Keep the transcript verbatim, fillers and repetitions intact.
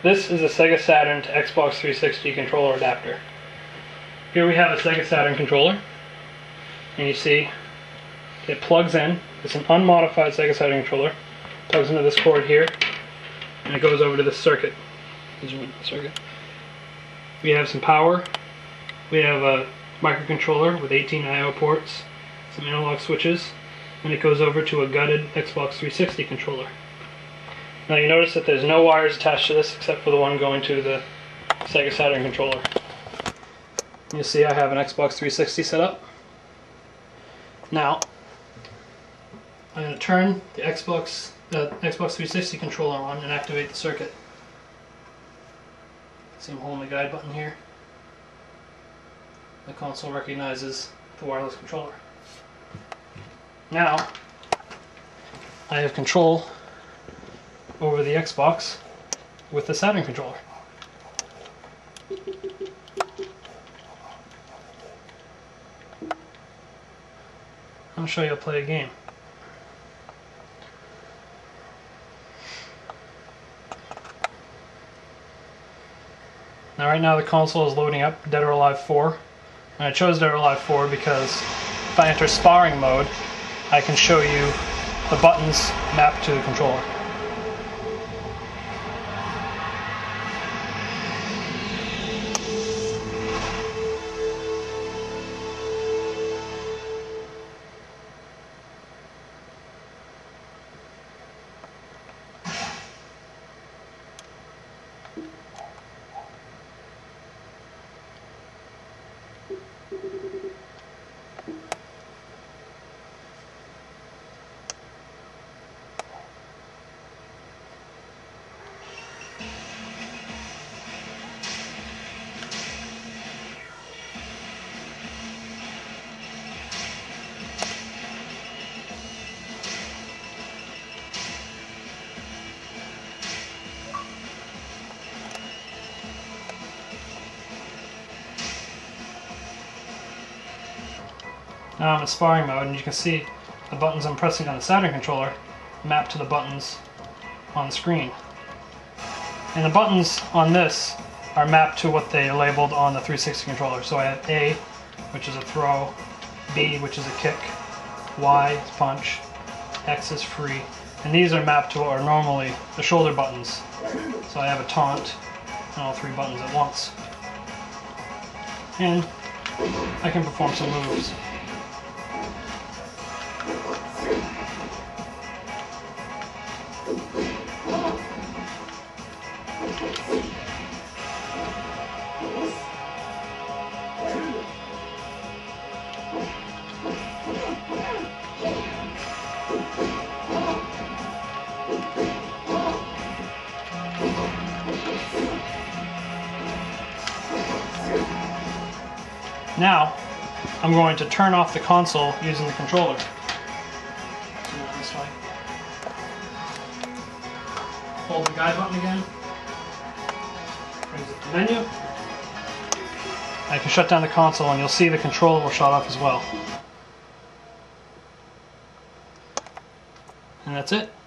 This is a Sega Saturn to Xbox three sixty controller adapter. Here we have a Sega Saturn controller, and you see it plugs in. It's an unmodified Sega Saturn controller. Plugs into this cord here, and it goes over to this circuit. circuit. We have some power. We have a microcontroller with eighteen I O ports, some analog switches, and it goes over to a gutted Xbox three sixty controller. Now you notice that there's no wires attached to this except for the one going to the Sega Saturn controller. You see I have an Xbox three sixty set up. Now I'm going to turn the Xbox, uh, Xbox three sixty controller on and activate the circuit. See I'm holding the guide button here. The console recognizes the wireless controller. Now I have control over the Xbox with the Saturn controller. I'll show you how to play a game. Now right now the console is loading up Dead or Alive four, and I chose Dead or Alive four because if I enter sparring mode I can show you the buttons mapped to the controller. Now I'm in sparring mode, and you can see the buttons I'm pressing on the Saturn controller map to the buttons on the screen. And the buttons on this are mapped to what they labeled on the three sixty controller. So I have A, which is a throw, B, which is a kick, Y is punch, X is free, and these are mapped to what are normally the shoulder buttons. So I have a taunt and all three buttons at once. And I can perform some moves. Now, I'm going to turn off the console using the controller. This way. Hold the guide button again. Brings it to the menu. I can shut down the console and you'll see the controller will shut off as well. And that's it.